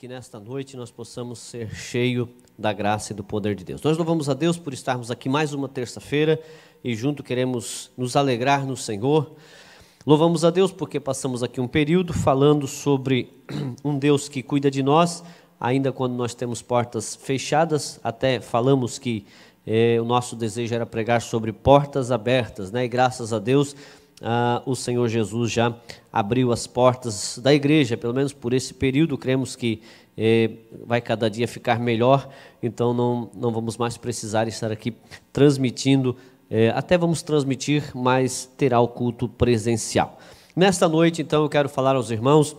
que nesta noite nós possamos ser cheios da graça e do poder de Deus. Nós louvamos a Deus por estarmos aqui mais uma terça-feira e junto queremos nos alegrar no Senhor. Louvamos a Deus porque passamos aqui um período falando sobre um Deus que cuida de nós, ainda quando nós temos portas fechadas, até falamos que o nosso desejo era pregar sobre portas abertas, né? E graças a Deus o Senhor Jesus já abriu as portas da igreja, pelo menos por esse período, cremos que vai cada dia ficar melhor, então não vamos mais precisar estar aqui transmitindo, até vamos transmitir, mas terá o culto presencial. Nesta noite, então, eu quero falar aos irmãos,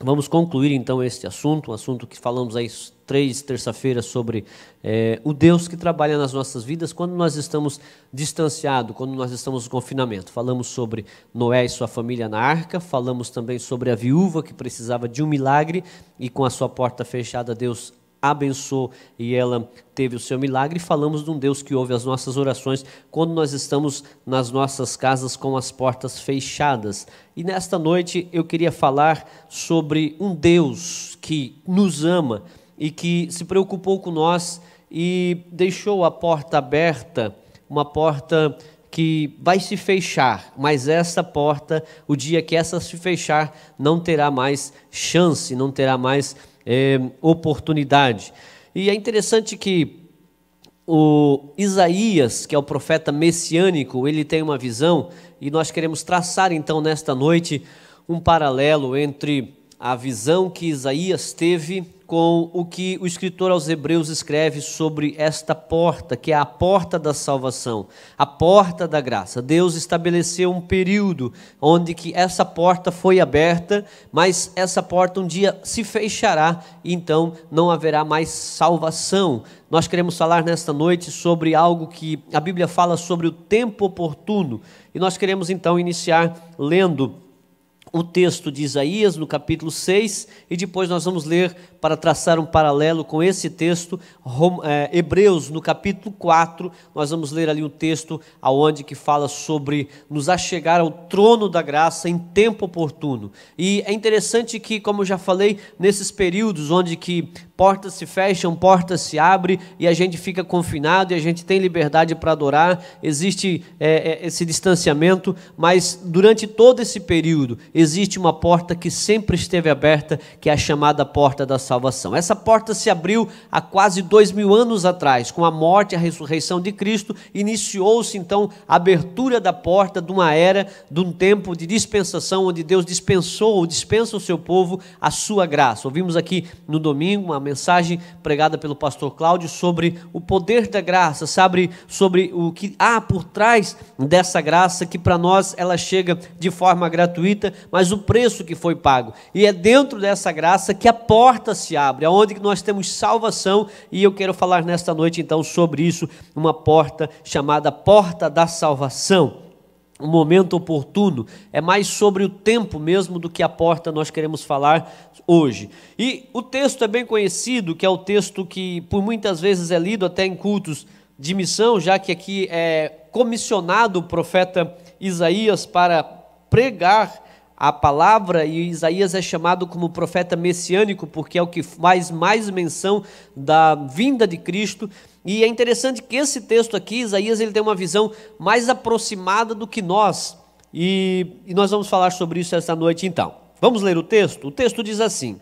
vamos concluir então este assunto, um assunto que falamos aí três terça-feiras sobre o Deus que trabalha nas nossas vidas quando nós estamos distanciados, quando nós estamos no confinamento. Falamos sobre Noé e sua família na arca, falamos também sobre a viúva que precisava de um milagre e com a sua porta fechada Deus abençoou e ela teve o seu milagre. Falamos de um Deus que ouve as nossas orações quando nós estamos nas nossas casas com as portas fechadas. E nesta noite eu queria falar sobre um Deus que nos ama e que se preocupou com nós e deixou a porta aberta, uma porta que vai se fechar, mas essa porta, o dia que essa se fechar, não terá mais chance, não terá mais oportunidade. E é interessante que o Isaías, que é o profeta messiânico, ele tem uma visão, e nós queremos traçar então nesta noite um paralelo entre a visão que Isaías teve com o que o escritor aos Hebreus escreve sobre esta porta, que é a porta da salvação, a porta da graça. Deus estabeleceu um período onde que essa porta foi aberta, mas essa porta um dia se fechará, e então não haverá mais salvação. Nós queremos falar nesta noite sobre algo que a Bíblia fala sobre o tempo oportuno, e nós queremos então iniciar lendo o texto de Isaías no capítulo 6, e depois nós vamos ler, para traçar um paralelo com esse texto, Hebreus no capítulo 4, nós vamos ler ali um texto aonde que fala sobre nos achegar ao trono da graça em tempo oportuno. E é interessante que, como eu já falei, nesses períodos onde que portas se fecham, portas se abrem e a gente fica confinado e a gente tem liberdade para adorar, existe esse distanciamento, mas durante todo esse período existe uma porta que sempre esteve aberta, que é a chamada porta da salvação. Essa porta se abriu há quase 2000 anos atrás, com a morte e a ressurreição de Cristo, iniciou-se então a abertura da porta de uma era, de um tempo de dispensação, onde Deus dispensou ou dispensa o seu povo a sua graça. Ouvimos aqui no domingo uma mensagem pregada pelo pastor Cláudio sobre o poder da graça, sabe, sobre o que há por trás dessa graça, que para nós ela chega de forma gratuita, mas o preço que foi pago. E é dentro dessa graça que a porta se abre, aonde nós temos salvação, e eu quero falar nesta noite então sobre isso, uma porta chamada porta da salvação. Um momento oportuno, é mais sobre o tempo mesmo do que a porta nós queremos falar hoje. E o texto é bem conhecido, que é o texto que por muitas vezes é lido até em cultos de missão, já que aqui é comissionado o profeta Isaías para pregar a palavra, e Isaías é chamado como profeta messiânico, porque é o que faz mais menção da vinda de Cristo. E é interessante que esse texto aqui, Isaías, ele tem uma visão mais aproximada do que nós, e nós vamos falar sobre isso esta noite então. Vamos ler o texto? O texto diz assim: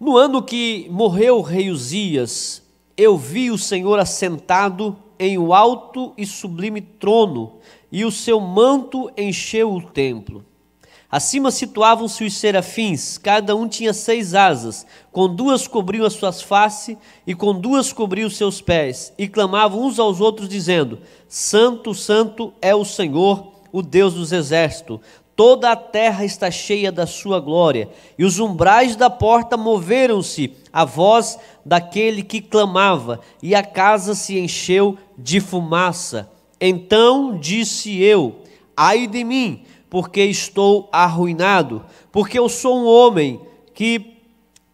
no ano que morreu o rei Uzias, eu vi o Senhor assentado em um alto e sublime trono, e o seu manto encheu o templo. Acima situavam-se os serafins, cada um tinha 6 asas, com 2 cobriam as suas faces e com 2 cobriam os seus pés, e clamavam uns aos outros dizendo: Santo, Santo é o Senhor, o Deus dos exércitos, toda a terra está cheia da sua glória. E os umbrais da porta moveram-se à voz daquele que clamava, e a casa se encheu de fumaça. Então disse eu: ai de mim, porque estou arruinado, porque eu sou um homem que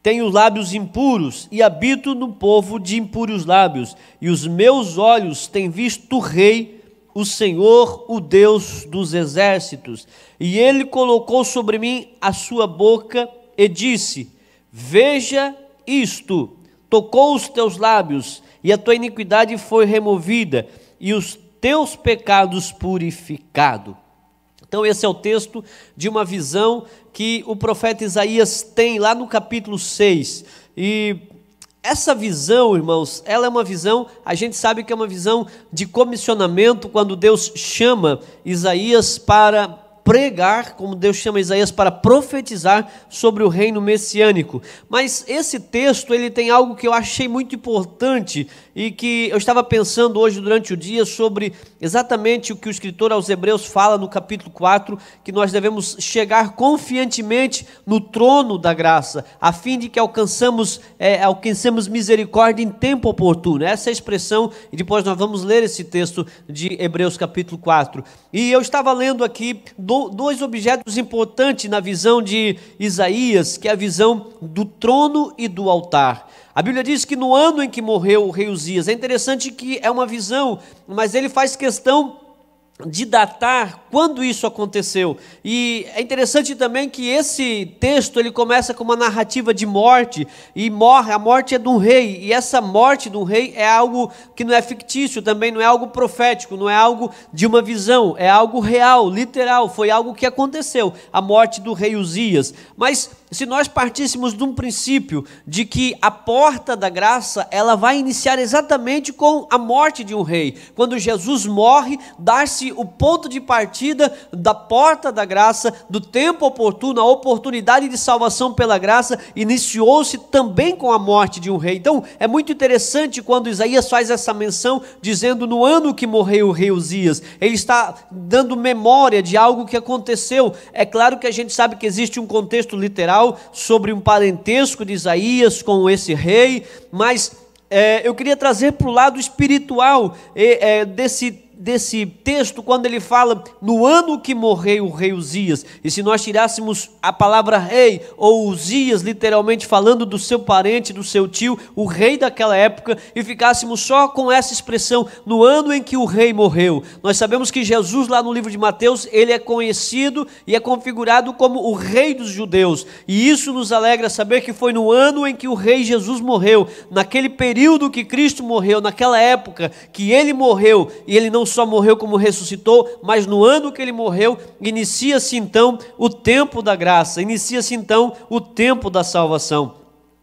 tenho lábios impuros e habito no povo de impuros lábios, e os meus olhos têm visto o Rei, o Senhor, o Deus dos exércitos. E ele colocou sobre mim a sua boca e disse: veja isto, tocou os teus lábios, e a tua iniquidade foi removida, e os teus pecados purificados. Então esse é o texto de uma visão que o profeta Isaías tem lá no capítulo 6, e essa visão, irmãos, ela é uma visão, a gente sabe que é uma visão de comissionamento, quando Deus chama Isaías para pregar, como Deus chama Isaías para profetizar sobre o reino messiânico. Mas esse texto, ele tem algo que eu achei muito importante e que eu estava pensando hoje durante o dia sobre exatamente o que o escritor aos Hebreus fala no capítulo 4, que nós devemos chegar confiantemente no trono da graça, a fim de que alcancemos misericórdia em tempo oportuno. Essa é a expressão, e depois nós vamos ler esse texto de Hebreus capítulo 4. E eu estava lendo aqui dois objetos importantes na visão de Isaías, que é a visão do trono e do altar. A Bíblia diz que no ano em que morreu o rei Uzias, é interessante que é uma visão, mas ele faz questão de datar quando isso aconteceu, e é interessante também que esse texto ele começa com uma narrativa de morte, e morre, a morte é de um rei, e essa morte de um rei é algo que não é fictício também, não é algo profético, não é algo de uma visão, é algo real, literal, foi algo que aconteceu, a morte do rei Uzias. Mas se nós partíssemos de um princípio de que a porta da graça, ela vai iniciar exatamente com a morte de um rei, quando Jesus morre, dá-se o ponto de partida da porta da graça, do tempo oportuno, a oportunidade de salvação pela graça, iniciou-se também com a morte de um rei. Então é muito interessante quando Isaías faz essa menção, dizendo no ano que morreu o rei Uzias, ele está dando memória de algo que aconteceu. É claro que a gente sabe que existe um contexto literal, sobre um parentesco de Isaías com esse rei, mas eu queria trazer para o lado espiritual desse texto, quando ele fala no ano que morreu o rei Uzias. E se nós tirássemos a palavra rei, ou Uzias, literalmente falando do seu parente, do seu tio, o rei daquela época, e ficássemos só com essa expressão, no ano em que o rei morreu, nós sabemos que Jesus, lá no livro de Mateus, ele é conhecido e é configurado como o rei dos judeus, e isso nos alegra saber que foi no ano em que o rei Jesus morreu, naquele período que Cristo morreu, naquela época que ele morreu, e ele não só morreu como ressuscitou, mas no ano que ele morreu, inicia-se então o tempo da graça, inicia-se então o tempo da salvação.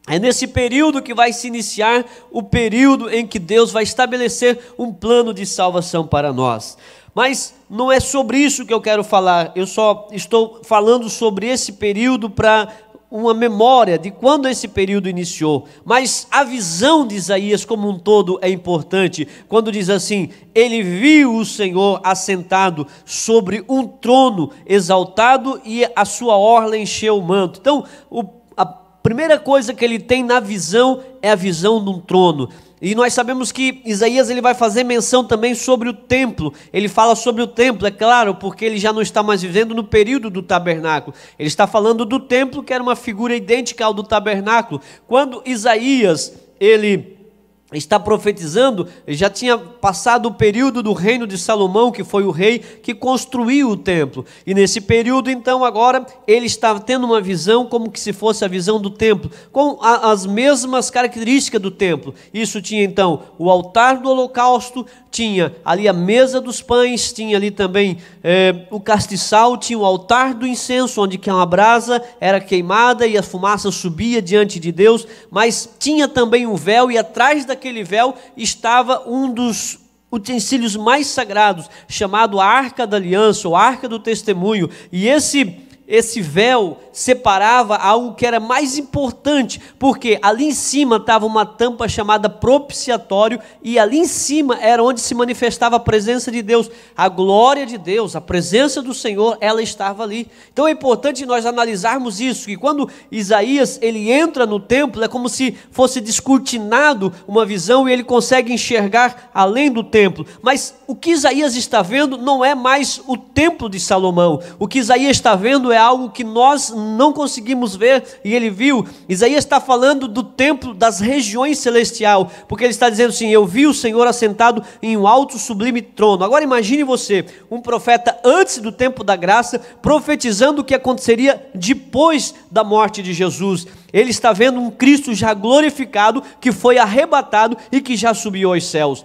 É nesse período que vai se iniciar o período em que Deus vai estabelecer um plano de salvação para nós. Mas não é sobre isso que eu quero falar, eu só estou falando sobre esse período para uma memória de quando esse período iniciou. Mas a visão de Isaías como um todo é importante, quando diz assim, ele viu o Senhor assentado sobre um trono exaltado e a sua orla encheu o manto. Então, a primeira coisa que ele tem na visão é a visão de um trono. E nós sabemos que Isaías ele vai fazer menção também sobre o templo, ele fala sobre o templo, é claro, porque ele já não está mais vivendo no período do tabernáculo, ele está falando do templo, que era uma figura idêntica ao do tabernáculo. Quando Isaías ele está profetizando, já tinha passado o período do reino de Salomão, que foi o rei que construiu o templo, e nesse período então agora ele está tendo uma visão como que se fosse a visão do templo, com as mesmas características do templo. Isso tinha então o altar do holocausto, tinha ali a mesa dos pães, tinha ali também o castiçal, tinha o altar do incenso, onde que uma brasa era queimada e a fumaça subia diante de Deus, mas tinha também um véu, e atrás daquele véu estava um dos utensílios mais sagrados, chamado a Arca da Aliança, ou Arca do Testemunho, e esse véu separava algo que era mais importante, porque ali em cima estava uma tampa chamada propiciatório, e ali em cima era onde se manifestava a presença de Deus, a glória de Deus, a presença do Senhor, ela estava ali. Então é importante nós analisarmos isso, que quando Isaías ele entra no templo, é como se fosse descortinado uma visão, e ele consegue enxergar além do templo. Mas o que Isaías está vendo não é mais o templo de Salomão, o que Isaías está vendo é algo que nós não conseguimos ver e ele viu. Isaías está falando do templo, das regiões celestial, porque ele está dizendo assim: eu vi o Senhor assentado em um alto sublime trono. Agora imagine você, um profeta antes do tempo da graça, profetizando o que aconteceria depois da morte de Jesus. Ele está vendo um Cristo já glorificado, que foi arrebatado e que já subiu aos céus.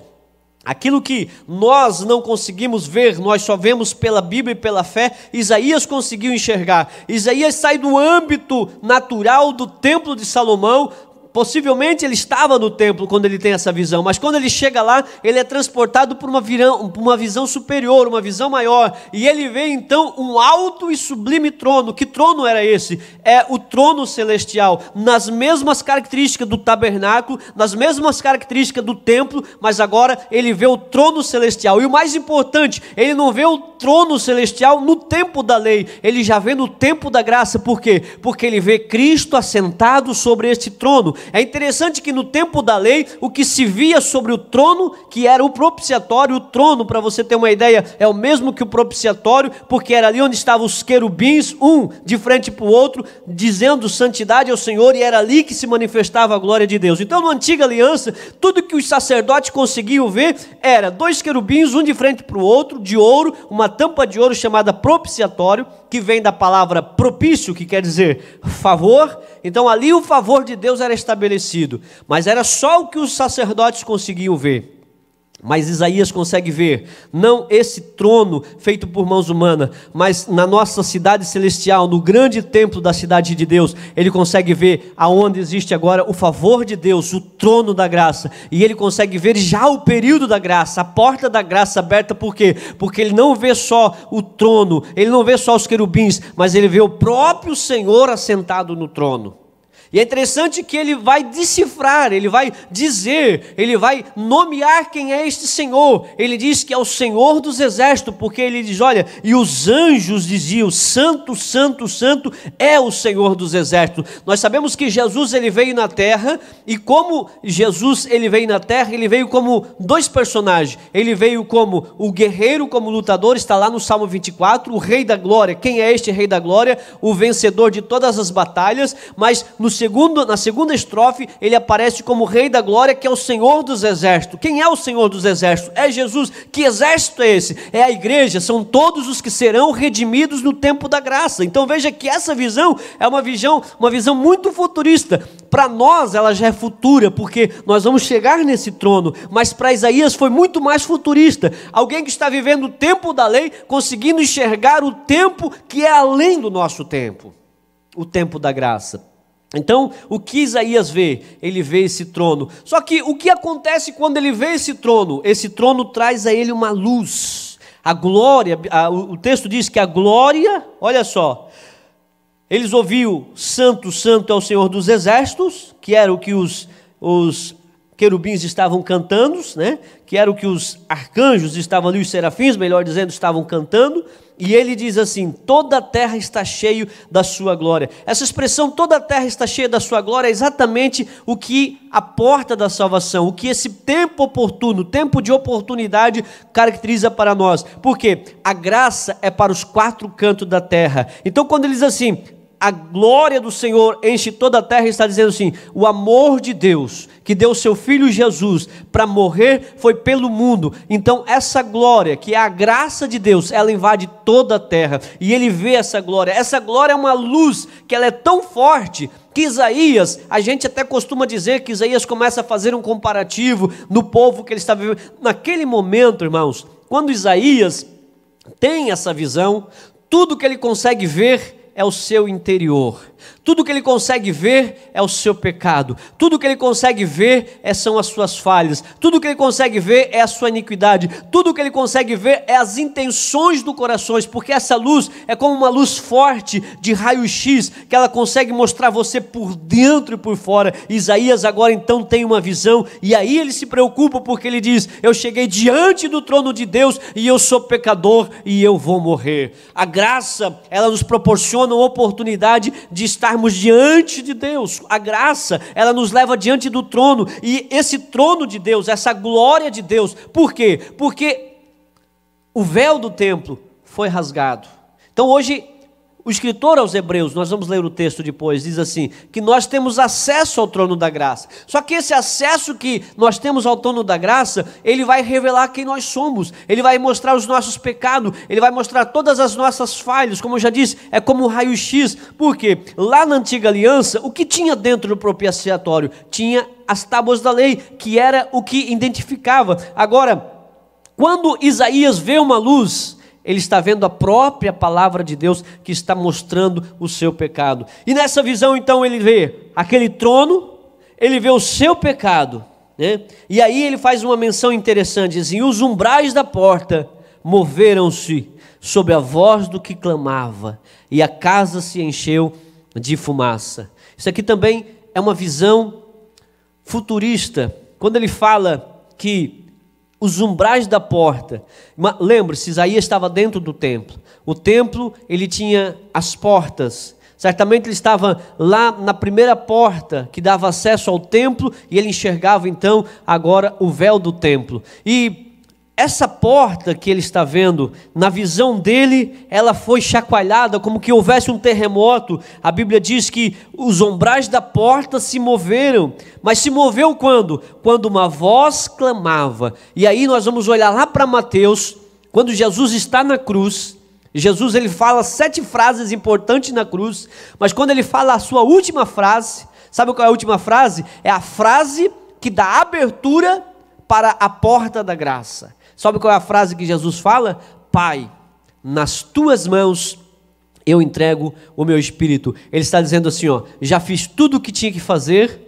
Aquilo que nós não conseguimos ver, nós só vemos pela Bíblia e pela fé, Isaías conseguiu enxergar. Isaías sai do âmbito natural do templo de Salomão. Possivelmente ele estava no templo quando ele tem essa visão, mas quando ele chega lá, ele é transportado por uma visão superior, uma visão maior, e ele vê então um alto e sublime trono. Que trono era esse? É o trono celestial, nas mesmas características do tabernáculo, nas mesmas características do templo, mas agora ele vê o trono celestial. E o mais importante, ele não vê o trono celestial no tempo da lei, ele já vê no tempo da graça. Por quê? Porque ele vê Cristo assentado sobre este trono. É interessante que no tempo da lei, o que se via sobre o trono, que era o propiciatório, o trono, para você ter uma ideia, é o mesmo que o propiciatório, porque era ali onde estavam os querubins, um de frente para o outro, dizendo santidade ao Senhor, e era ali que se manifestava a glória de Deus. Então, na antiga aliança, tudo que os sacerdotes conseguiam ver era dois querubins, um de frente para o outro, de ouro, uma tampa de ouro chamada propiciatório, que vem da palavra propício, que quer dizer favor. Então ali o favor de Deus era estabelecido, mas era só o que os sacerdotes conseguiam ver. Mas Isaías consegue ver, não esse trono feito por mãos humanas, mas na nossa cidade celestial, no grande templo da cidade de Deus, ele consegue ver aonde existe agora o favor de Deus, o trono da graça, e ele consegue ver já o período da graça, a porta da graça aberta. Por quê? Porque ele não vê só o trono, ele não vê só os querubins, mas ele vê o próprio Senhor assentado no trono. E é interessante que ele vai decifrar, ele vai dizer, ele vai nomear quem é este Senhor. Ele diz que é o Senhor dos exércitos, porque ele diz, olha, e os anjos diziam, santo, santo, santo é o Senhor dos exércitos. Nós sabemos que Jesus, ele veio na terra, e como Jesus, ele veio na terra, ele veio como dois personagens. Ele veio como o guerreiro, como lutador, está lá no Salmo 24, o Rei da Glória. Quem é este Rei da Glória? O vencedor de todas as batalhas, mas no na segunda estrofe, ele aparece como Rei da Glória, que é o Senhor dos Exércitos. Quem é o Senhor dos Exércitos? É Jesus. Que exército é esse? É a igreja, são todos os que serão redimidos no tempo da graça. Então veja que essa visão é uma visão muito futurista. Para nós ela já é futura, porque nós vamos chegar nesse trono, mas para Isaías foi muito mais futurista. Alguém que está vivendo o tempo da lei, conseguindo enxergar o tempo que é além do nosso tempo, o tempo da graça. Então, o que Isaías vê? Ele vê esse trono. Só que o que acontece quando ele vê esse trono? Esse trono traz a ele uma luz. A glória, o texto diz que a glória, olha só, eles ouviam, santo, santo é o Senhor dos exércitos, que era o que os querubins estavam cantando, né? Que era o que os arcanjos estavam ali, os serafins, melhor dizendo, estavam cantando. E ele diz assim, toda a terra está cheia da sua glória. Essa expressão, toda a terra está cheia da sua glória, é exatamente o que a porta da salvação, o que esse tempo oportuno, tempo de oportunidade, caracteriza para nós. Por quê? A graça é para os quatro cantos da terra. Então quando ele diz assim, a glória do Senhor enche toda a terra, está dizendo assim, o amor de Deus, que deu o seu Filho Jesus para morrer, foi pelo mundo. Então essa glória, que é a graça de Deus, ela invade toda a terra, e ele vê essa glória. Essa glória é uma luz, que ela é tão forte, que Isaías, a gente até costuma dizer que Isaías começa a fazer um comparativo no povo que ele está vivendo. Naquele momento, irmãos, quando Isaías tem essa visão, tudo que ele consegue ver é o seu interior, tudo que ele consegue ver é o seu pecado, tudo que ele consegue ver são as suas falhas, tudo que ele consegue ver é a sua iniquidade, tudo que ele consegue ver é as intenções do coração, porque essa luz é como uma luz forte de raio-x, que ela consegue mostrar você por dentro e por fora. Isaías agora então tem uma visão, e aí ele se preocupa, porque ele diz, eu cheguei diante do trono de Deus, e eu sou pecador, e eu vou morrer. A graça, ela nos proporciona uma oportunidade de estarmos diante de Deus. A graça, ela nos leva diante do trono, e esse trono de Deus, essa glória de Deus, por quê? Porque o véu do templo foi rasgado. Então hoje O escritor aos Hebreus, nós vamos ler o texto depois, diz assim, que nós temos acesso ao trono da graça. Só que esse acesso que nós temos ao trono da graça, ele vai revelar quem nós somos, ele vai mostrar os nossos pecados, ele vai mostrar todas as nossas falhas, como eu já disse, é como um raio-x, porque lá na antiga aliança, o que tinha dentro do propiciatório? Tinha as tábuas da lei, que era o que identificava. Agora, quando Isaías vê uma luz, ele está vendo a própria palavra de Deus que está mostrando o seu pecado. E nessa visão, então, ele vê aquele trono, ele vê o seu pecado, né? E aí ele faz uma menção interessante, assim, os umbrais da porta moveram-se sob a voz do que clamava, e a casa se encheu de fumaça. Isso aqui também é uma visão futurista, quando ele fala que os umbrais da porta, lembre-se, Isaías estava dentro do templo, o templo ele tinha as portas, certamente ele estava lá na primeira porta que dava acesso ao templo e ele enxergava então agora o véu do templo, e essa porta que ele está vendo, na visão dele, ela foi chacoalhada como que houvesse um terremoto. A Bíblia diz que os umbrais da porta se moveram, mas se moveu quando? Quando uma voz clamava. E aí nós vamos olhar lá para Mateus, quando Jesus está na cruz. Jesus ele fala 7 frases importantes na cruz, mas quando ele fala a sua última frase, sabe qual é a última frase? É a frase que dá abertura para a porta da graça. Sabe qual é a frase que Jesus fala? Pai, nas tuas mãos eu entrego o meu espírito. Ele está dizendo assim, ó, já fiz tudo o que tinha que fazer,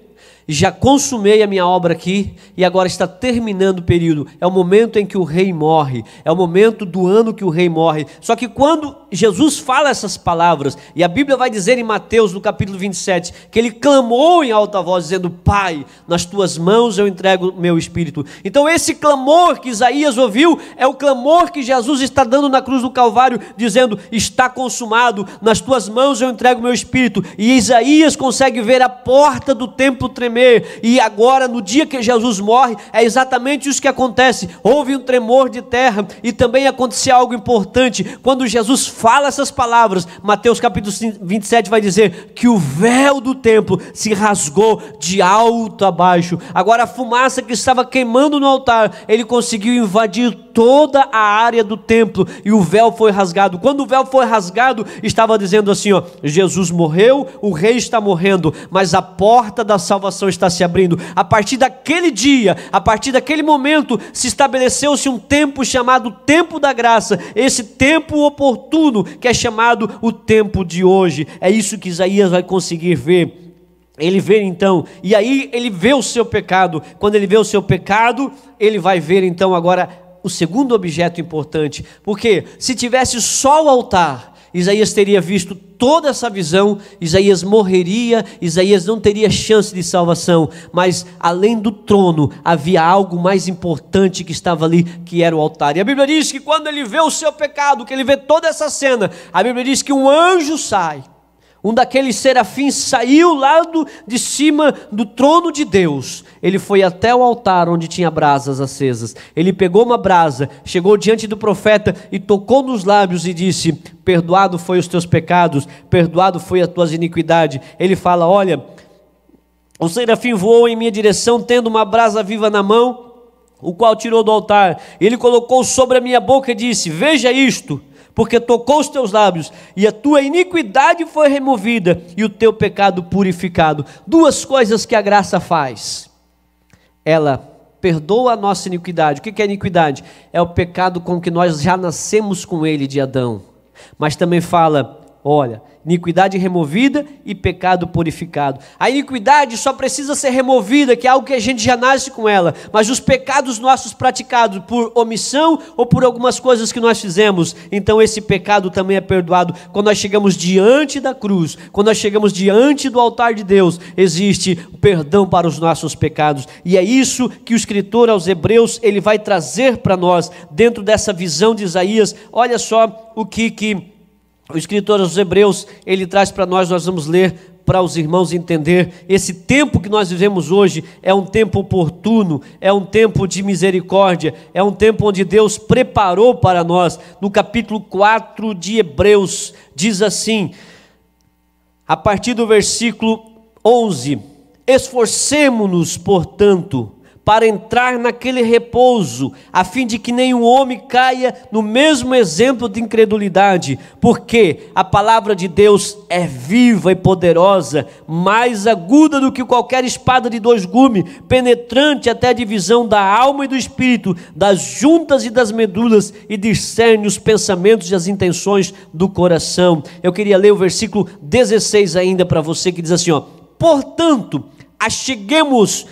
já consumei a minha obra aqui e agora está terminando o período. É o momento em que o rei morre, é o momento do ano que o rei morre. Só que quando Jesus fala essas palavras, e a Bíblia vai dizer em Mateus, no capítulo 27, que ele clamou em alta voz, dizendo, Pai, nas tuas mãos eu entrego o meu espírito. Então esse clamor que Isaías ouviu, é o clamor que Jesus está dando na cruz do Calvário, dizendo, está consumado, nas tuas mãos eu entrego o meu espírito. E Isaías consegue ver a porta do templo tremendo. E agora no dia que Jesus morre, é exatamente isso que acontece, houve um tremor de terra e também aconteceu algo importante, quando Jesus fala essas palavras, Mateus capítulo 27 vai dizer que o véu do templo se rasgou de alto a baixo, agora a fumaça que estava queimando no altar, ele conseguiu invadir toda a área do templo e o véu foi rasgado. Quando o véu foi rasgado, estava dizendo assim, ó, Jesus morreu, o rei está morrendo, mas a porta da salvação está se abrindo. A partir daquele dia, a partir daquele momento, se estabeleceu-se um tempo chamado tempo da graça, esse tempo oportuno que é chamado o tempo de hoje. É isso que Isaías vai conseguir ver. Ele vê então, e aí ele vê o seu pecado. Quando ele vê o seu pecado, ele vai ver então agora o segundo objeto importante, porque se tivesse só o altar, Isaías teria visto toda essa visão, Isaías morreria, Isaías não teria chance de salvação, mas além do trono, havia algo mais importante que estava ali, que era o altar, e a Bíblia diz que quando ele vê o seu pecado, que ele vê toda essa cena, a Bíblia diz que um anjo sai, um daqueles serafins saiu lá de cima do trono de Deus, ele foi até o altar onde tinha brasas acesas, ele pegou uma brasa, chegou diante do profeta e tocou nos lábios e disse, perdoado foi os teus pecados, perdoado foi as tuas iniquidades, ele fala, olha, o serafim voou em minha direção tendo uma brasa viva na mão, o qual tirou do altar, ele colocou sobre a minha boca e disse, veja isto, porque tocou os teus lábios, e a tua iniquidade foi removida, e o teu pecado purificado. Duas coisas que a graça faz, ela perdoa a nossa iniquidade. O que é iniquidade? É o pecado com que nós já nascemos com ele de Adão, mas também fala, olha, iniquidade removida e pecado purificado. A iniquidade só precisa ser removida, que é algo que a gente já nasce com ela, mas os pecados nossos praticados por omissão ou por algumas coisas que nós fizemos, então esse pecado também é perdoado. Quando nós chegamos diante da cruz, quando nós chegamos diante do altar de Deus, existe o perdão para os nossos pecados, e é isso que o escritor aos Hebreus, ele vai trazer para nós, dentro dessa visão de Isaías. Olha só o que o escritor aos Hebreus, ele traz para nós, nós vamos ler para os irmãos entender, esse tempo que nós vivemos hoje é um tempo oportuno, é um tempo de misericórdia, é um tempo onde Deus preparou para nós. No capítulo 4 de Hebreus, diz assim, a partir do versículo 11, esforcemo-nos, portanto, para entrar naquele repouso, a fim de que nenhum homem caia no mesmo exemplo de incredulidade, porque a palavra de Deus é viva e poderosa, mais aguda do que qualquer espada de dois gumes, penetrante até a divisão da alma e do espírito, das juntas e das medulas, e discerne os pensamentos e as intenções do coração. Eu queria ler o versículo 16 ainda para você, que diz assim, ó, portanto, acheguemos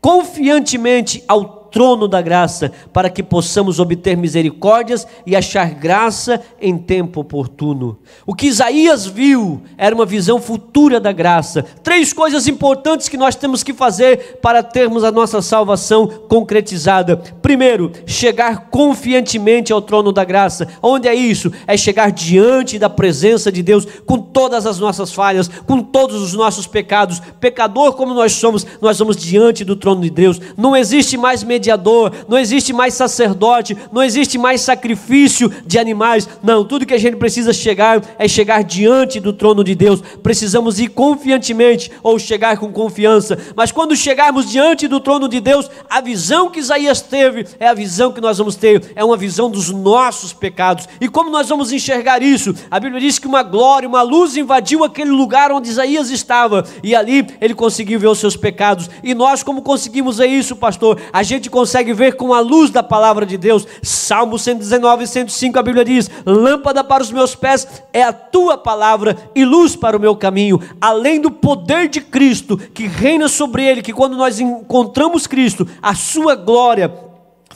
confiantemente ao trono da graça, para que possamos obter misericórdias e achar graça em tempo oportuno. O que Isaías viu era uma visão futura da graça. Três coisas importantes que nós temos que fazer para termos a nossa salvação concretizada. Primeiro, chegar confiantemente ao trono da graça. Onde é isso? É chegar diante da presença de Deus com todas as nossas falhas, com todos os nossos pecados. Pecador como nós somos, nós vamos diante do trono de Deus. Não existe mais mediador, não existe mais sacerdote, não existe mais sacrifício de animais, não, tudo que a gente precisa chegar, é chegar diante do trono de Deus. Precisamos ir confiantemente, ou chegar com confiança, mas quando chegarmos diante do trono de Deus, a visão que Isaías teve, é a visão que nós vamos ter, é uma visão dos nossos pecados. E como nós vamos enxergar isso? A Bíblia diz que uma glória, uma luz invadiu aquele lugar onde Isaías estava, e ali ele conseguiu ver os seus pecados. E nós como conseguimos ver isso, pastor? A gente consegue ver com a luz da palavra de Deus. Salmo 119, 105, a Bíblia diz, lâmpada para os meus pés é a tua palavra e luz para o meu caminho. Além do poder de Cristo, que reina sobre ele, que quando nós encontramos Cristo, a sua glória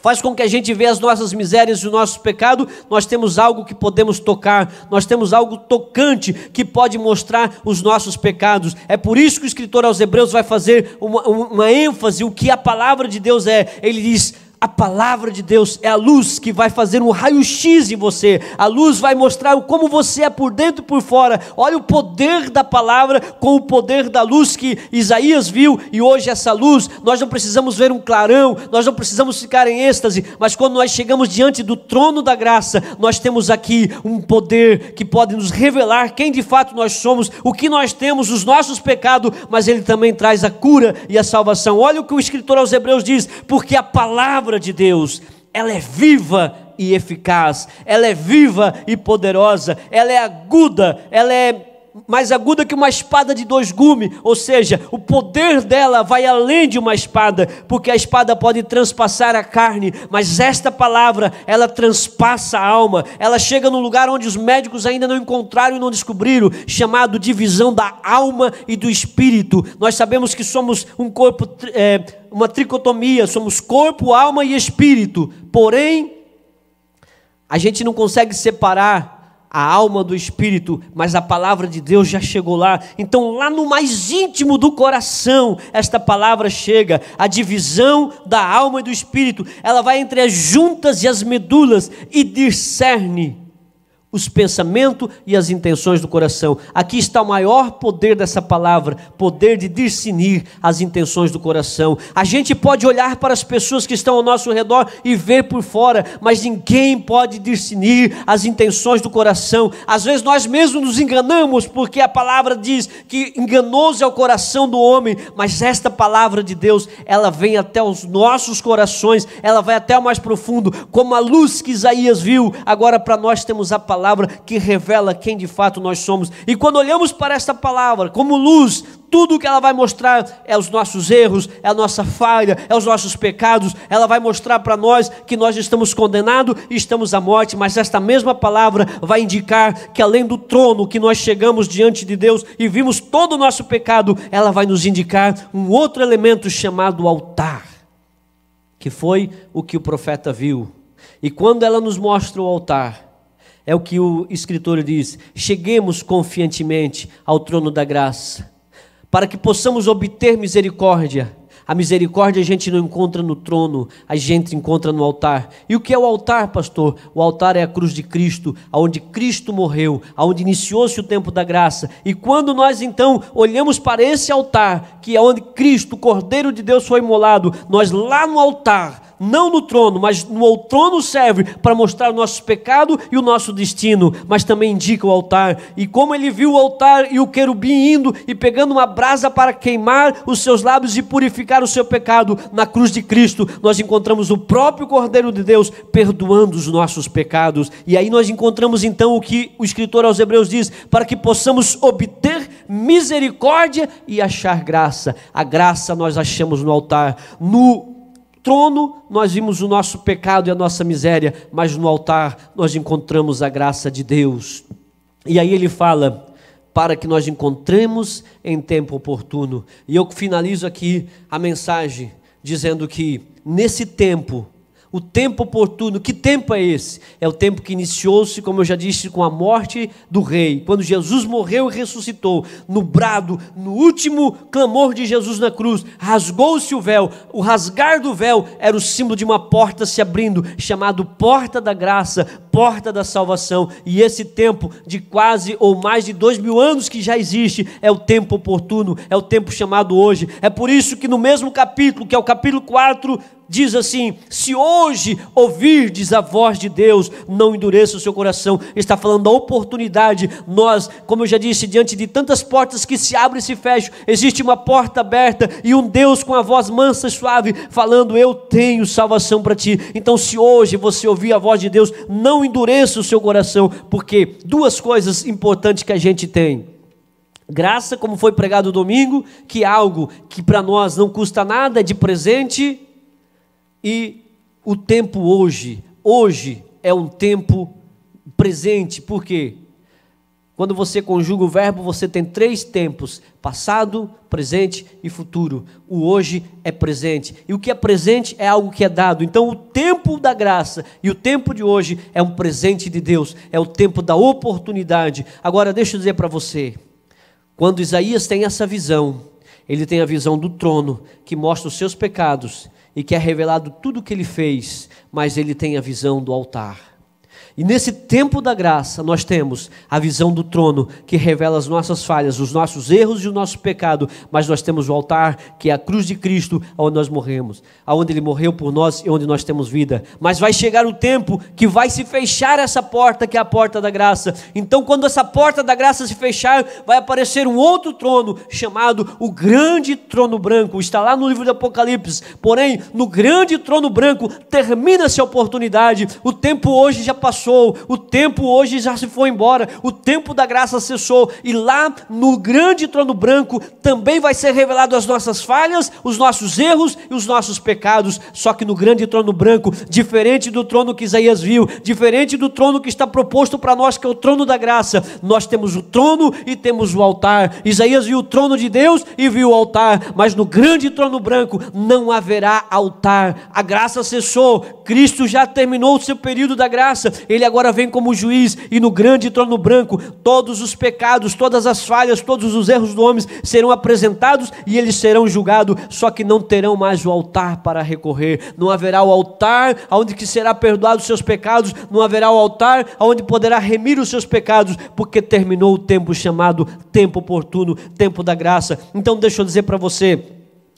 faz com que a gente veja as nossas misérias e o nosso pecado. Nós temos algo que podemos tocar, nós temos algo tocante que pode mostrar os nossos pecados. É por isso que o escritor aos Hebreus vai fazer uma ênfase, o que a palavra de Deus é. Ele diz, a palavra de Deus é a luz que vai fazer um raio-x em você. A luz vai mostrar como você é por dentro e por fora. Olha o poder da palavra com o poder da luz que Isaías viu. E hoje essa luz, nós não precisamos ver um clarão, nós não precisamos ficar em êxtase, mas quando nós chegamos diante do trono da graça, nós temos aqui um poder que pode nos revelar quem de fato nós somos, o que nós temos, os nossos pecados, mas ele também traz a cura e a salvação. Olha o que o escritor aos Hebreus diz, porque a palavra de Deus, ela é viva e eficaz, ela é viva e poderosa, ela é aguda, ela é mais aguda que uma espada de dois gumes, ou seja, o poder dela vai além de uma espada, porque a espada pode transpassar a carne, mas esta palavra, ela transpassa a alma, ela chega no lugar onde os médicos ainda não encontraram e não descobriram, chamado divisão da alma e do espírito. Nós sabemos que somos um corpo, uma tricotomia, somos corpo, alma e espírito, porém, a gente não consegue separar a alma do espírito, mas a palavra de Deus já chegou lá. Então lá no mais íntimo do coração, esta palavra chega, a divisão da alma e do espírito, ela vai entre as juntas e as medulas, e discerne os pensamentos e as intenções do coração. Aqui está o maior poder dessa palavra, poder de discernir as intenções do coração. A gente pode olhar para as pessoas que estão ao nosso redor e ver por fora, mas ninguém pode discernir as intenções do coração. Às vezes nós mesmos nos enganamos, porque a palavra diz que enganoso é o coração do homem, mas esta palavra de Deus, ela vem até os nossos corações, ela vai até o mais profundo, como a luz que Isaías viu. Agora para nós temos a palavra que revela quem de fato nós somos. E quando olhamos para esta palavra como luz, tudo que ela vai mostrar é os nossos erros, é a nossa falha, é os nossos pecados. Ela vai mostrar para nós que nós estamos condenados e estamos à morte, mas esta mesma palavra vai indicar que além do trono que nós chegamos diante de Deus e vimos todo o nosso pecado, ela vai nos indicar um outro elemento chamado altar, que foi o que o profeta viu. E quando ela nos mostra o altar, é o que o escritor diz, cheguemos confiantemente ao trono da graça, para que possamos obter misericórdia. A A misericórdia a gente não encontra no trono, a gente encontra no altar. E o que é o altar, pastor? O altar é a cruz de Cristo, aonde Cristo morreu, aonde iniciou-se o tempo da graça. E quando nós então olhamos para esse altar, que é onde Cristo, o Cordeiro de Deus, foi imolado, nós lá no altar, não no trono, mas no trono serve para mostrar o nosso pecado e o nosso destino, mas também indica o altar. E como ele viu o altar e o querubim indo e pegando uma brasa para queimar os seus lábios e purificar o seu pecado, na cruz de Cristo nós encontramos o próprio Cordeiro de Deus perdoando os nossos pecados. E aí nós encontramos então o que o escritor aos Hebreus diz, para que possamos obter misericórdia e achar graça. A graça nós achamos no altar. No trono nós vimos o nosso pecado e a nossa miséria, mas no altar nós encontramos a graça de Deus. E aí ele fala, para que nós encontremos em tempo oportuno. E eu finalizo aqui a mensagem dizendo que nesse tempo, o tempo oportuno, que tempo é esse? É o tempo que iniciou-se, como eu já disse, com a morte do rei. Quando Jesus morreu e ressuscitou, no brado, no último clamor de Jesus na cruz, rasgou-se o véu. O rasgar do véu era o símbolo de uma porta se abrindo, chamado porta da graça, porta da salvação. E esse tempo de quase ou mais de 2000 anos que já existe, é o tempo oportuno, é o tempo chamado hoje. É por isso que no mesmo capítulo, que é o capítulo 4, diz assim: se hoje ouvirdes a voz de Deus, não endureça o seu coração. Está falando da oportunidade. Nós, como eu já disse, diante de tantas portas que se abrem e se fecham, existe uma porta aberta e um Deus com a voz mansa e suave falando: eu tenho salvação para ti. Então, se hoje você ouvir a voz de Deus, não endureça o seu coração, porque duas coisas importantes que a gente tem: graça, como foi pregado domingo, que é algo que para nós não custa nada, é de presente. E o tempo hoje é um tempo presente, porque quando você conjuga o verbo, você tem 3 tempos: passado, presente e futuro. O hoje é presente, e o que é presente é algo que é dado. Então o tempo da graça e o tempo de hoje é um presente de Deus, é o tempo da oportunidade. Agora deixa eu dizer para você, quando Isaías tem essa visão, ele tem a visão do trono, que mostra os seus pecados e que é revelado tudo o que ele fez, mas ele tem a visão do altar. E nesse tempo da graça nós temos a visão do trono, que revela as nossas falhas, os nossos erros e o nosso pecado, mas nós temos o altar, que é a cruz de Cristo, onde nós morremos, onde ele morreu por nós e onde nós temos vida. Mas vai chegar o tempo que vai se fechar essa porta, que é a porta da graça. Então quando essa porta da graça se fechar, vai aparecer um outro trono, chamado o grande trono branco. Está lá no livro do Apocalipse. Porém, no grande trono branco termina-se a oportunidade. O tempo hoje já passou, o tempo hoje já se foi embora, o tempo da graça cessou, e lá no grande trono branco também vai ser revelado as nossas falhas, os nossos erros e os nossos pecados. Só que no grande trono branco, diferente do trono que Isaías viu, diferente do trono que está proposto para nós, que é o trono da graça, nós temos o trono e temos o altar. Isaías viu o trono de Deus e viu o altar, mas no grande trono branco não haverá altar. A graça cessou, Cristo já terminou o seu período da graça. Ele agora vem como juiz, e no grande trono branco todos os pecados, todas as falhas, todos os erros do homem serão apresentados, e eles serão julgados. Só que não terão mais o altar para recorrer. Não haverá o altar onde que será perdoado os seus pecados, não haverá o altar onde poderá remir os seus pecados, porque terminou o tempo chamado tempo oportuno, tempo da graça. Então deixa eu dizer para você,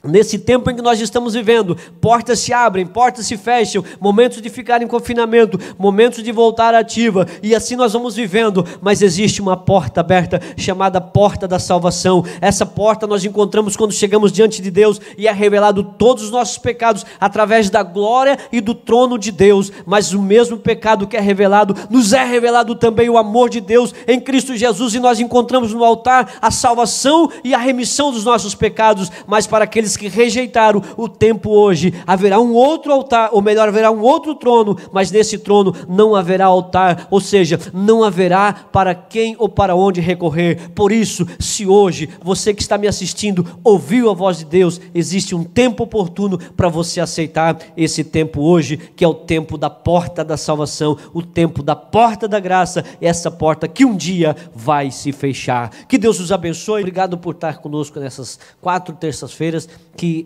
nesse tempo em que nós estamos vivendo, portas se abrem, portas se fecham, momentos de ficar em confinamento, momentos de voltar ativa, e assim nós vamos vivendo. Mas existe uma porta aberta, chamada porta da salvação. Essa porta nós encontramos quando chegamos diante de Deus, e é revelado todos os nossos pecados através da glória e do trono de Deus. Mas o mesmo pecado que é revelado, nos é revelado também o amor de Deus em Cristo Jesus, e nós encontramos no altar a salvação e a remissão dos nossos pecados. Mas para aqueles que rejeitaram o tempo hoje, haverá um outro altar, ou melhor, haverá um outro trono, mas nesse trono não haverá altar, ou seja, não haverá para quem ou para onde recorrer. Por isso, se hoje você que está me assistindo ouviu a voz de Deus, existe um tempo oportuno para você aceitar esse tempo hoje, que é o tempo da porta da salvação, o tempo da porta da graça, essa porta que um dia vai se fechar. Que Deus os abençoe. Obrigado por estar conosco nessas 4 terças-feiras. que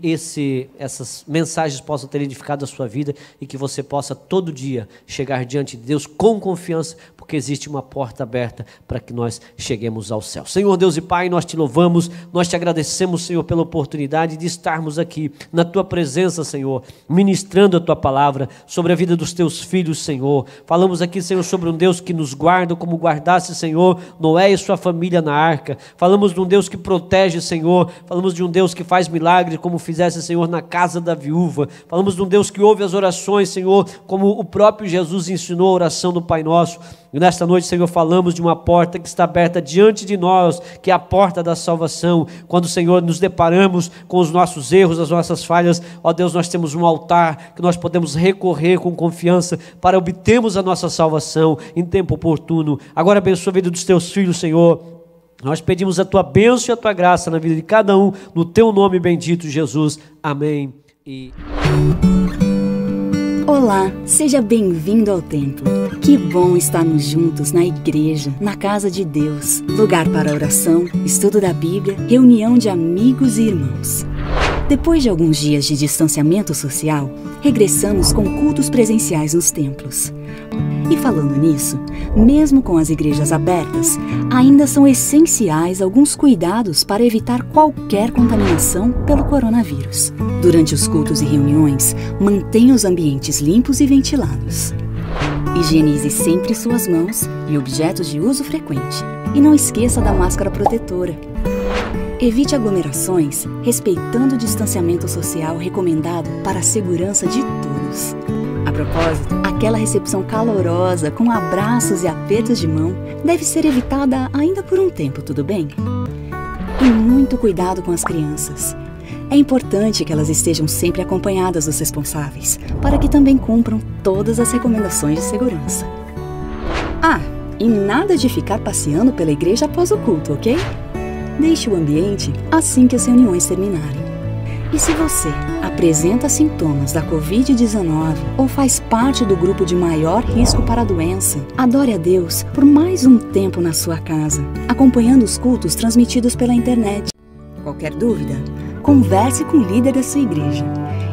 essas mensagens possam ter edificado a sua vida e que você possa todo dia chegar diante de Deus com confiança, porque existe uma porta aberta para que nós cheguemos ao céu. Senhor Deus e Pai, nós te louvamos, nós te agradecemos, Senhor, pela oportunidade de estarmos aqui na tua presença, Senhor, ministrando a tua palavra sobre a vida dos teus filhos, Senhor. Falamos aqui, Senhor, sobre um Deus que nos guarda, como guardasse, Senhor, Noé e sua família na arca. Falamos de um Deus que protege, Senhor. Falamos de um Deus que faz milagres, como fizesse, Senhor, na casa da viúva. Falamos de um Deus que ouve as orações, Senhor, como o próprio Jesus ensinou a oração do Pai Nosso. E nesta noite, Senhor, falamos de uma porta que está aberta diante de nós, que é a porta da salvação. Quando, Senhor, nos deparamos com os nossos erros, as nossas falhas, ó Deus, nós temos um altar que nós podemos recorrer com confiança para obtermos a nossa salvação em tempo oportuno. Agora abençoa a vida dos teus filhos, Senhor. Nós pedimos a tua bênção e a tua graça na vida de cada um, no teu nome bendito, Jesus. Amém. Olá, seja bem-vindo ao templo. Que bom estarmos juntos na igreja, na casa de Deus. Lugar para oração, estudo da Bíblia, reunião de amigos e irmãos. Depois de alguns dias de distanciamento social, regressamos com cultos presenciais nos templos. E falando nisso, mesmo com as igrejas abertas, ainda são essenciais alguns cuidados para evitar qualquer contaminação pelo coronavírus. Durante os cultos e reuniões, mantenha os ambientes limpos e ventilados. Higienize sempre suas mãos e objetos de uso frequente. E não esqueça da máscara protetora. Evite aglomerações, respeitando o distanciamento social recomendado para a segurança de todos. A propósito, aquela recepção calorosa, com abraços e apertos de mão, deve ser evitada ainda por um tempo, tudo bem? E muito cuidado com as crianças. É importante que elas estejam sempre acompanhadas dos responsáveis, para que também cumpram todas as recomendações de segurança. Ah, e nada de ficar passeando pela igreja após o culto, ok? Deixe o ambiente assim que as reuniões terminarem. E se você apresenta sintomas da Covid-19 ou faz parte do grupo de maior risco para a doença, adore a Deus por mais um tempo na sua casa, acompanhando os cultos transmitidos pela internet. Qualquer dúvida, converse com o líder da sua igreja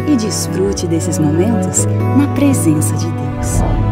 e desfrute desses momentos na presença de Deus.